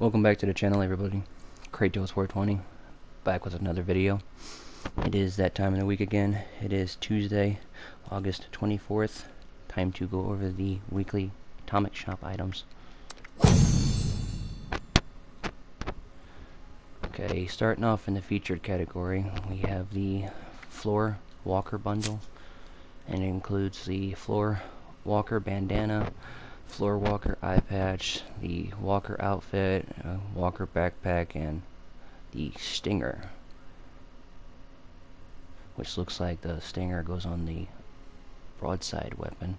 Welcome back to the channel, everybody. KRATOS420 back with another video. It is that time of the week again. It is Tuesday, August 24th. Time to go over the weekly Atomic Shop items. Okay, starting off in the featured category, we have the Floor Walker Bundle, and it includes the Floor Walker Bandana, Floor Walker eye patch, the Walker outfit, Walker backpack, and the stinger, which looks like the stinger goes on the broadside weapon.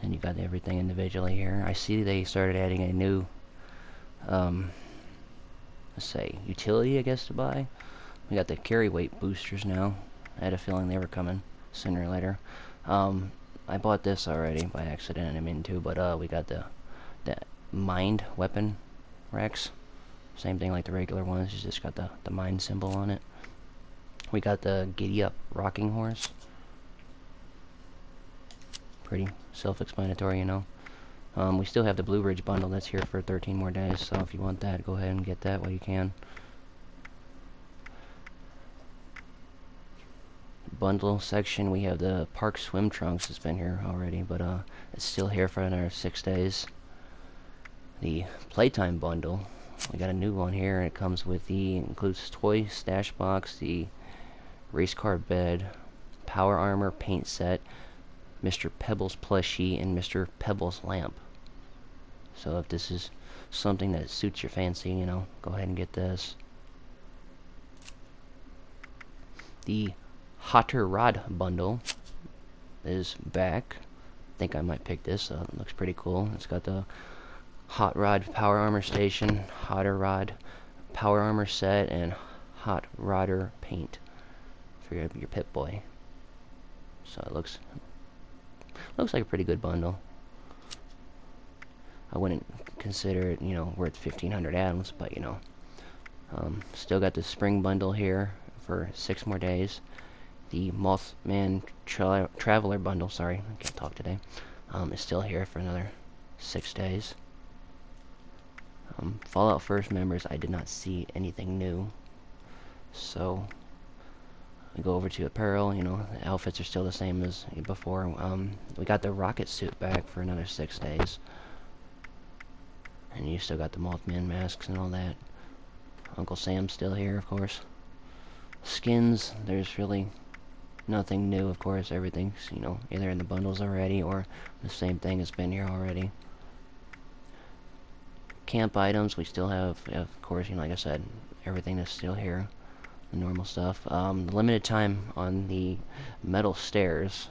And you got everything individually here. I see they started adding a new let's say utility, I guess, to buy. We got the carry weight boosters now. I had a feeling they were coming sooner or later. I bought this already by accident, I mean, too, but we got the mind weapon racks. Same thing like the regular ones, it's just got the mind symbol on it. We got the Giddy Up Rocking Horse. Pretty self-explanatory, you know. We still have the Blue Ridge bundle that's here for 13 more days, so if you want that, go ahead and get that while you can. Bundle section, we have the Park swim trunks. It's been here already, but it's still here for another 6 days. The Playtime bundle, we got a new one here, and it comes with the includes toy stash box, the race car bed, power armor paint set, Mr. Pebbles plushie, and Mr. Pebbles lamp. So if this is something that suits your fancy, you know, go ahead and get this. The Hotter Rod bundle is back. I think I might pick this up. It looks pretty cool. It's got the Hot Rod Power Armor Station, Hotter Rod Power Armor Set, and Hot Rodder Paint for your Pip-Boy. So it looks like a pretty good bundle. I wouldn't consider it, you know, worth 1,500 atoms, but, you know. Still got the Spring bundle here for 6 more days. The Mothman Traveler Bundle, sorry, I can't talk today, is still here for another 6 days. Fallout First members, I did not see anything new. So, we go over to apparel, you know, the outfits are still the same as before. We got the rocket suit back for another 6 days. And you still got the Mothman masks and all that. Uncle Sam's still here, of course. Skins, there's really nothing new, of course. Everything's, you know, either in the bundles already or the same thing that's been here already. Camp items, we still have, of course, you know, like I said, everything is still here, the normal stuff. The limited time on the metal stairs,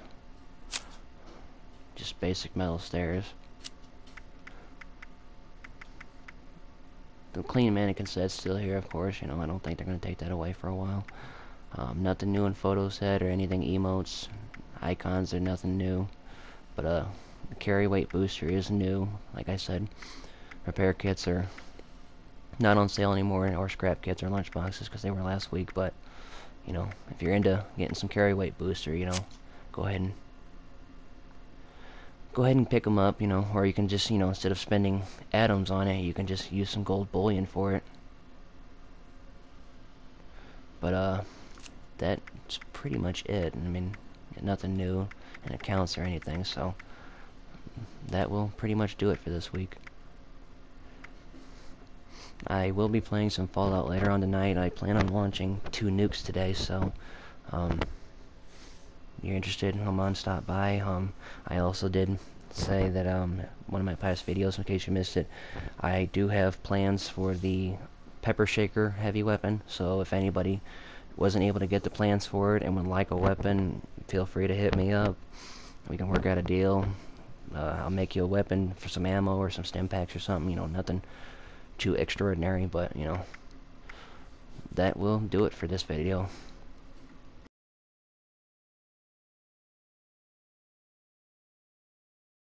just basic metal stairs. The clean mannequin set's still here, of course, you know, I don't think they're going to take that away for a while. Nothing new in photo set or anything, emotes, icons, they're nothing new. But the carry weight booster is new, like I said. Repair kits are not on sale anymore, or scrap kits or lunch boxes, because they were last week. But, you know, if you're into getting some carry weight booster, you know, go ahead and pick them up, you know, or you can just, you know, instead of spending atoms on it, you can just use some gold bullion for it. But that's pretty much it. I mean, nothing new in accounts or anything, so that will pretty much do it for this week. I will be playing some Fallout later on tonight. I plan on launching 2 nukes today, so if you're interested, come on, stop by. I also did say that one of my past videos, in case you missed it, I do have plans for the Pepper Shaker heavy weapon, so if anybody wasn't able to get the plans for it and would like a weapon, feel free to hit me up. We can work out a deal. I'll make you a weapon for some ammo or some stim packs or something, you know, nothing too extraordinary, but, you know, that will do it for this video.